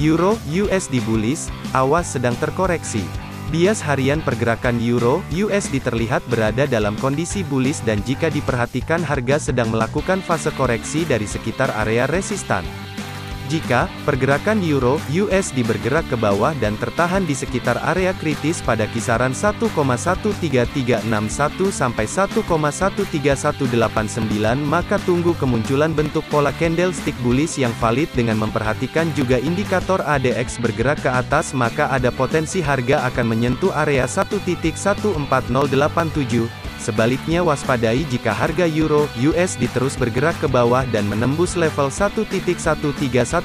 Euro USD bullish, awas sedang terkoreksi. Bias harian pergerakan Euro USD terlihat berada dalam kondisi bullish dan jika diperhatikan harga sedang melakukan fase koreksi dari sekitar area resistan. Jika pergerakan Euro USD bergerak ke bawah dan tertahan di sekitar area kritis pada kisaran 1,13361 sampai 1,13189 maka tunggu kemunculan bentuk pola candlestick bullish yang valid dengan memperhatikan juga indikator ADX bergerak ke atas maka ada potensi harga akan menyentuh area 1.14087. Sebaliknya waspadai jika harga Euro USD terus bergerak ke bawah dan menembus level 1.13189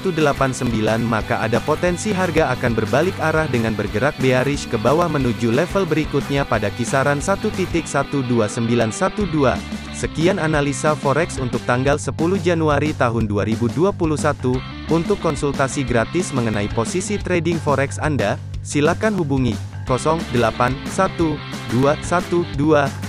maka ada potensi harga akan berbalik arah dengan bergerak bearish ke bawah menuju level berikutnya pada kisaran 1.12912. Sekian analisa forex untuk tanggal 10 Januari tahun 2021. Untuk konsultasi gratis mengenai posisi trading forex Anda, silakan hubungi 081212